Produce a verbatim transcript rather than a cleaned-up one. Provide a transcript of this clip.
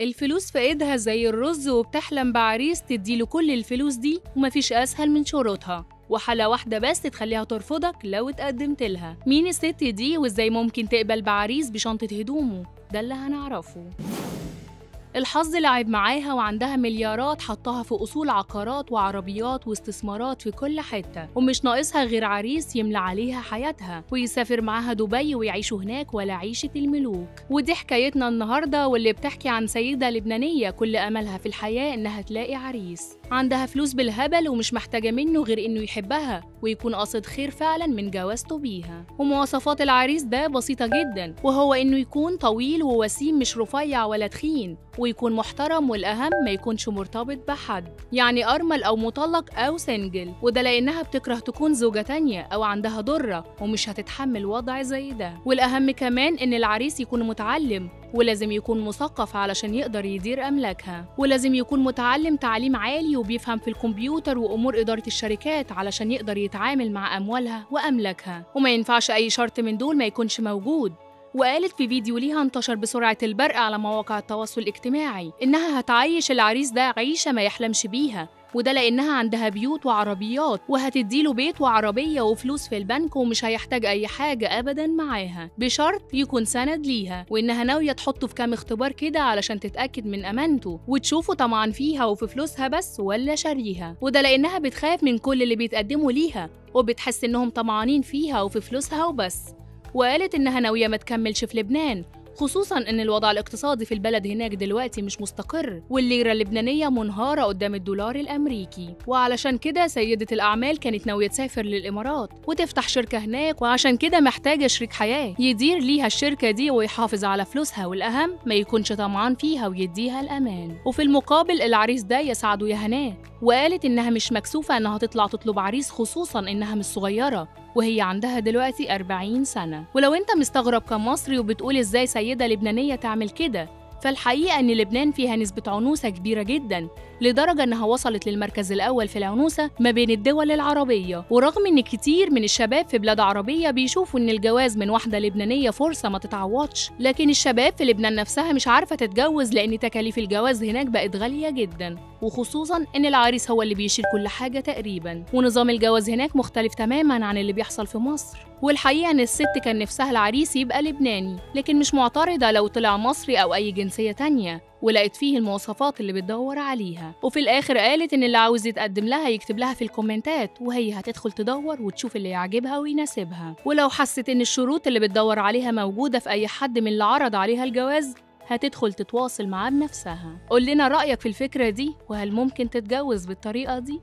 الفلوس في ايدها زي الرز وبتحلم بعريس تديله كل الفلوس دي ومفيش اسهل من شروطها، وحالة واحدة بس تخليها ترفضك لو اتقدمت لها. مين الست دي وازاي ممكن تقبل بعريس بشنطة هدومه؟ ده اللي هنعرفه. الحظ لعب معاها وعندها مليارات، حطها في اصول عقارات وعربيات واستثمارات في كل حته، ومش ناقصها غير عريس يملى عليها حياتها ويسافر معاها دبي ويعيشوا هناك ولا عيشه الملوك. ودي حكايتنا النهارده، واللي بتحكي عن سيده لبنانيه كل املها في الحياه انها تلاقي عريس عندها فلوس بالهبل ومش محتاجه منه غير انه يحبها ويكون قاصد خير فعلا من جوازته بيها. ومواصفات العريس ده بسيطه جدا، وهو انه يكون طويل ووسيم مش رفيع ولا تخين، ويكون محترم، والأهم ما يكونش مرتبط بحد، يعني أرمل أو مطلق أو سنجل، وده لأنها بتكره تكون زوجة تانية أو عندها ضرة ومش هتتحمل وضع زي ده. والأهم كمان إن العريس يكون متعلم، ولازم يكون مثقف علشان يقدر يدير أملاكها، ولازم يكون متعلم تعليم عالي وبيفهم في الكمبيوتر وأمور إدارة الشركات علشان يقدر يتعامل مع أموالها وأملاكها، وما ينفعش أي شرط من دول ما يكونش موجود. وقالت في فيديو ليها انتشر بسرعة البرق على مواقع التواصل الاجتماعي إنها هتعيش العريس ده عيشة ما يحلمش بيها، وده لأنها عندها بيوت وعربيات وهتديله بيت وعربية وفلوس في البنك ومش هيحتاج أي حاجة أبداً معاها، بشرط يكون سند ليها، وإنها ناوية تحطه في كام اختبار كده علشان تتأكد من أمانته وتشوفه طمعان فيها وفي فلوسها بس ولا شاريها، وده لأنها بتخاف من كل اللي بيتقدموا ليها وبتحس إنهم طمعانين فيها وفي فلوسها وبس. وقالت إنها ناوية ما تكملش في لبنان، خصوصاً إن الوضع الاقتصادي في البلد هناك دلوقتي مش مستقر، والليرة اللبنانية منهارة قدام الدولار الأمريكي، وعلشان كده سيدة الأعمال كانت ناوية تسافر للإمارات وتفتح شركة هناك، وعشان كده محتاجة شريك حياة يدير ليها الشركة دي ويحافظ على فلوسها، والأهم ما يكونش طمعان فيها ويديها الأمان، وفي المقابل العريس ده يسعده يهناه. وقالت إنها مش مكسوفة إنها تطلع تطلب عريس، خصوصاً إنها مش صغيرة وهي عندها دلوقتي أربعين سنة. ولو أنت مستغرب كمصري وبتقول إزاي سيدة لبنانية تعمل كده، فالحقيقة إن لبنان فيها نسبة عنوسة كبيرة جداً، لدرجة إنها وصلت للمركز الأول في العنوسة ما بين الدول العربية، ورغم إن كتير من الشباب في بلاد عربية بيشوفوا إن الجواز من واحدة لبنانية فرصة ما تتعوضش، لكن الشباب في لبنان نفسها مش عارفة تتجوز لأن تكاليف الجواز هناك بقت غالية جداً، وخصوصاً إن العريس هو اللي بيشيل كل حاجة تقريباً، ونظام الجواز هناك مختلف تماماً عن اللي بيحصل في مصر. والحقيقة إن الست كان نفسها العريس يبقى لبناني، لكن مش معترضة لو طلع مصري أو أي جنسية تانية، ولقت فيه المواصفات اللي بتدور عليها. وفي الآخر قالت إن اللي عاوز يتقدم لها يكتب لها في الكومنتات، وهي هتدخل تدور وتشوف اللي يعجبها ويناسبها، ولو حست إن الشروط اللي بتدور عليها موجودة في أي حد من اللي عرض عليها الجواز هتدخل تتواصل معاه بنفسها. قول لنا رأيك في الفكرة دي، وهل ممكن تتجوز بالطريقة دي؟